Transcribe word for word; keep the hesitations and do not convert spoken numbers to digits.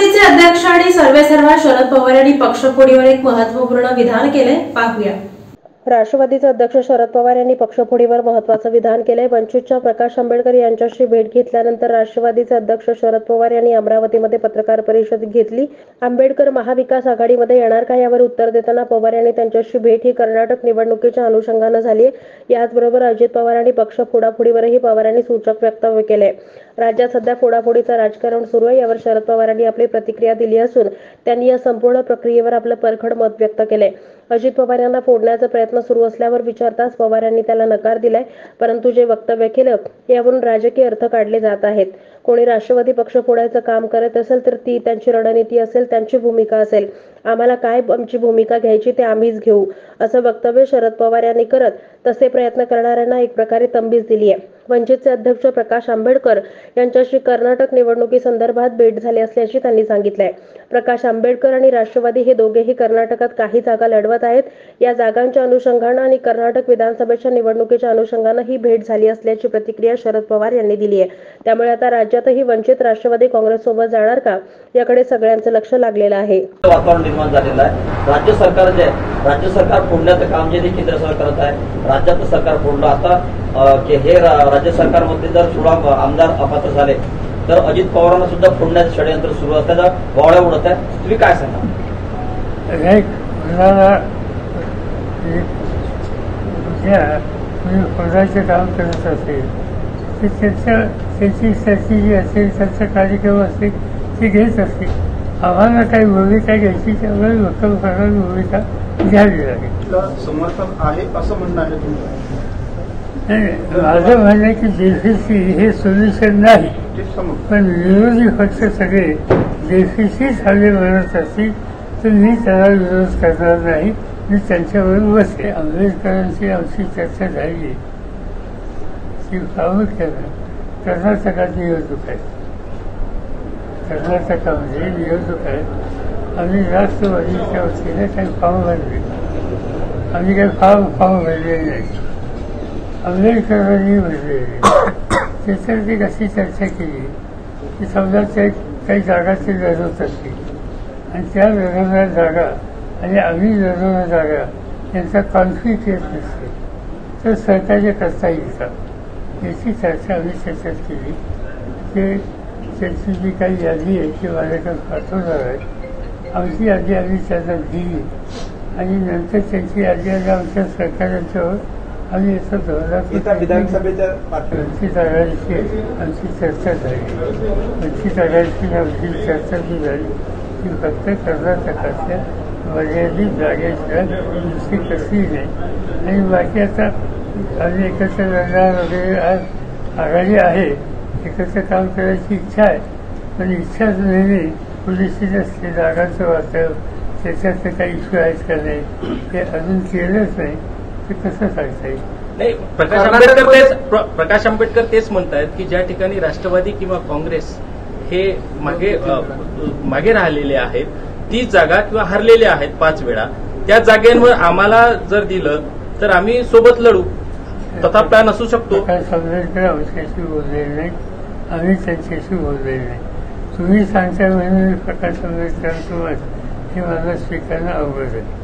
राष्ट्रवादीचे अध्यक्ष आणि सर्वेसर्वा शरद पवार यांनी पक्ष फोडीवर एक महत्त्वपूर्ण विधान केले, पाहूया। राष्ट्रवादीचे अध्यक्ष शरद पवार यांनी पक्षफोडीवर महत्त्वाचं विधान केले। वंचितच्या प्रकाश आंबेडकर यांच्याशी भेट घेतल्यानंतर राष्ट्रवादीचे अध्यक्ष शरद पवार यांनी अमरावतीमध्ये पत्रकार परिषद घेतली। आंबेडकर महाविकास आघाडीमध्ये येणार का यावर उत्तर देताना पवार यांनी त्यांच्याशी भेट ही कर्नाटक निवडणुकीच्या अनुषंगाने झाली। याचबरोबर अजित पवार यांनी पक्ष फोडाफोडीवरही पवार यांनी सूचक वक्तव्य केले। राज्यात सध्या फोडाफोडीचं राजकारण सुरू आहे, यावर शरद पवार यांनी आपली प्रतिक्रिया दिली असून त्यांनी या संपूर्ण प्रक्रियेवर आपलं परखड मत व्यक्त केले। अजित पवार यांना फोडण्याचा प्रयत्न सुरू असल्यावर विचारताच पवार यांनी त्याला नकार दिलाय, परंतु जे वक्तव्य केलं यावरून राजकीय अर्थ काढले जात आहेत। कोणी राष्ट्रवादी पक्ष फोडायचं काम करत असेल तर ती त्यांची रणनीती असेल, त्यांची भूमिका असेल, आम्हाला काय आमची भूमिका घ्यायची ते आम्हीच घेऊ, असं वक्तव्य शरद पवार यांनी करत तसे प्रयत्न करणाऱ्यांना एक प्रकारे तंबीच दिली आहे। वंचितचे अध्यक्ष प्रकाश आंबेडकर यांच्याशी कर्नाटक निवडणुकी संदर्भात भेट झाली असल्याचे त्यांनी सांगितलंय। प्रकाश आंबेडकर आणि राष्ट्रवादी हे दोघेही कर्नाटकात काही जागा लढवत आहेत। या जागांच्या अनुषंगाने आणि कर्नाटक विधानसभेच्या निवडणुकीच्या अनुषंगाने ही भेट झाली असल्याची प्रतिक्रिया शरद पवार यांनी दिली आहे। त्यामुळे आता राज्यातही वंचित राष्ट्रवादी काँग्रेस सोबत जाणार का याकडे सगळ्यांचं लक्ष लागलेलं आहे। वातावरण निर्माण झालेलं आहे। राज्य सरकार जे राज्य सरकार फोडण्याचं काम जे केंद्र सरकार करत आहे, राज्यात सरकार फोडलं आता की हे राज्य सरकारमध्ये जर सोळा आमदार अपात्र झाले तर अजित पवारांना सुद्धा फोडण्याचं षडयंत्र सुरू असल्याचा वावड्या उडत आहे। तुम्ही काय सांगा? काम करत असेल त्यांची त्याची जी असेल त्यांचा कार्यक्रम असेल ते घेत असतील। आम्हाला काही भूमिका घ्यायची त्यामुळे वक्तव्य करणारी भूमिका घ्यावी लागेल। समर्थन आहे असं म्हणणं आहे तुमचं? माझं म्हणणं आहे की जेसीसी हे सोल्युशन नाही, पण विरोधी पक्ष सगळे जेसीसीच हवे म्हणत असतील तर मी त्याला विरोध करणार नाही। मी त्यांच्याबरोबर बसले। आंबेडकरांची आमची चर्चा झाली ती प्रामुख्यानं कर्नाटकात निवडणूक आहे। कर्नाटकामध्ये निवडणूक आहे। आम्ही राष्ट्रवादीच्या वतीने काही फॉर्म भरले, आम्ही काही फॉर्म फॉर्म भरलेले नाही, आंबेडकरांनी भरलेले। त्याच्यात एक अशी चर्चा केली की समजा ते काही जागा ते लढवत असतील आणि त्या लढवणाऱ्या जागा आणि आम्ही लढवणाऱ्या जागा यांचा कॉन्फ्लिक्ट येत नसते तर सरकारने करता येतात याची चर्चा आम्ही त्याच्यात केली। ते त्यांची जी काही यादी आहे ती माझ्याकडे पाठवणार आहे। आमची यादी आम्ही त्यांना दिली आणि नंतर त्यांची यादी आली आमच्या सरकारांच्यावर आम्ही याचा धोरणात्मक विधानसभेच्या वंचित आघाडीची आमची चर्चा झाली। वंचित आघाडीची आमची चर्चा जी झाली ती फक्त कर्नाटकातल्या मर्यादित जागेशिवाय दुसरी कसली नाही आणि बाकी आता आम्ही एकत्र लढणार वगैरे आघाडी आहे। एकत्र काम करायची इच्छा आहे, पण इच्छाच नेहमी पोलिसीच असते। जागांचं वाटप त्याच्यात काही इश्यू आहेत का नाही ते अजून केलंच नाही, ते कसं सांगता येईल? नाही, प्रकाश आंबेडकर तेच प्रकाश आंबेडकर तेच म्हणतायत की ज्या ठिकाणी राष्ट्रवादी किंवा काँग्रेस हे मागे मागे राहिलेले आहेत, ती जागा किंवा हरलेले आहेत पाच वेळा, त्या जागेवर आम्हाला जर दिलं तर आम्ही सोबत लढू तथा प्लॅन असू शकतो। प्रकाश आंबेडकर आमच्याशी बोललेले नाही, आम्ही त्यांच्याशी बोललेले नाही। तुम्ही सांगताय म्हणून प्रकाश आंबेडकरांसोबत हे मला स्वीकारणं अवघड आहे।